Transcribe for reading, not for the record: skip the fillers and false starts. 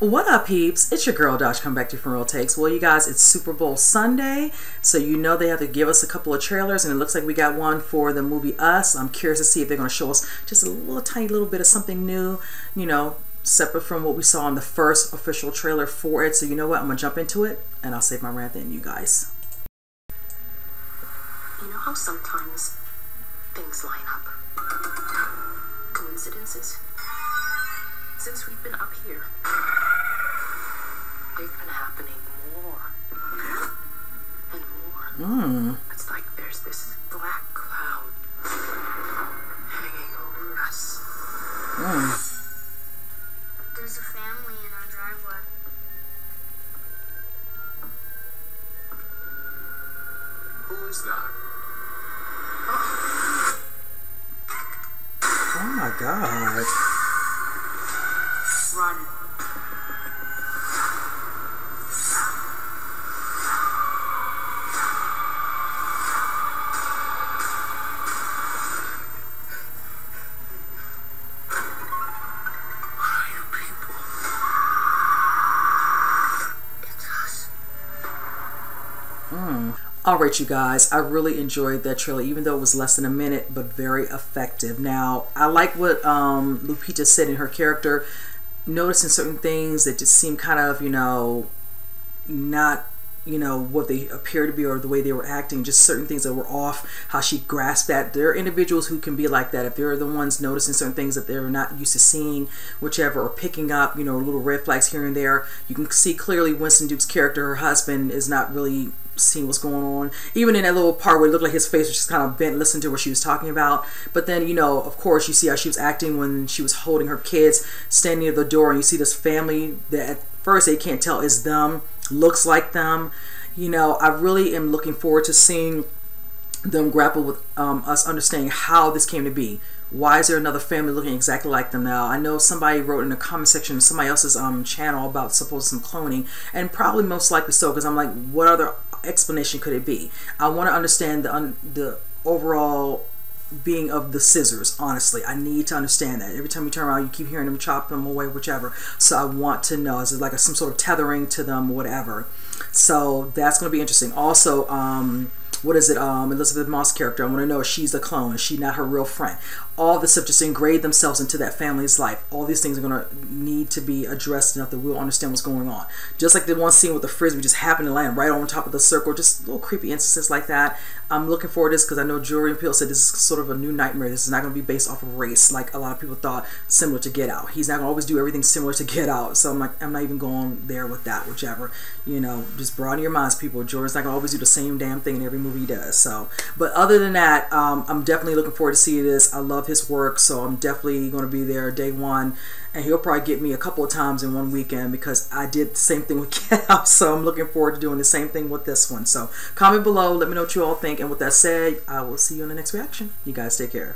What up, peeps? It's your girl Dodge coming back to you from Real Takes. Well, you guys, it's Super Bowl Sunday, so you know they have to give us a couple of trailers, and it looks like we got one for the movie Us. I'm curious to see if they're going to show us just a little tiny little bit of something new, you know, separate from what we saw in the first official trailer for it. So you know what? I'm going to jump into it, and I'll save my rant then, you guys. You know how sometimes things line up? Coincidences? Since we've been up here, they've been happening more and more. It's like there's this black cloud hanging over us. There's a family in our driveway. Who is that? Oh my God. Run. All right, you guys, I really enjoyed that trailer, even though it was less than a minute, but very effective. Now, I like what Lupita said in her character, noticing certain things that just seem kind of, you know, not, you know, what they appear to be or the way they were acting, just certain things that were off, how she grasped that. There are individuals who can be like that. If they're the ones noticing certain things that they're not used to seeing, whichever, or picking up, you know, little red flags here and there. You can see clearly Winston Duke's character, her husband, is not really seeing what's going on. Even in that little part where it looked like his face was just kind of bent, listening to what she was talking about. But then, you know, of course, you see how she was acting when she was holding her kids, standing at the door, and you see this family that at first they can't tell is them, looks like them. You know, I really am looking forward to seeing them grapple with us understanding how this came to be. Why is there another family looking exactly like them now? I know somebody wrote in the comment section of somebody else's channel about supposed cloning, and probably most likely so, because I'm like, what other explanation could it be? I want to understand the overall being of the scissors, honestly. I need to understand that. Every time you turn around, you keep hearing them chop them away, whichever. So I want to know. Is it like some sort of tethering to them, whatever? So that's going to be interesting. Also, what is it? Elizabeth Moss character. I want to know if she's a clone. Is she not her real friend? All this stuff just ingrained themselves into that family's life. All these things are going to need to be addressed enough that we'll understand what's going on. Just like the one scene with the frisbee just happened to land right on top of the circle. Just little creepy instances like that. I'm looking forward to this because I know Jordan Peele said this is sort of a new nightmare. This is not going to be based off of race like a lot of people thought, similar to Get Out. He's not going to always do everything similar to Get Out. So I'm like, I'm not even going there with that, whichever. You know, just broaden your minds, people. Jordan's not going to always do the same damn thing in every movie he does. So, but other than that, I'm definitely looking forward to see this. I love his work, so I'm definitely going to be there day one, and he'll probably get me a couple of times in one weekend because I did the same thing with Get Out, so I'm looking forward to doing the same thing with this one. So comment below, let me know what you all think, and with that said, I will see you in the next reaction. You guys take care.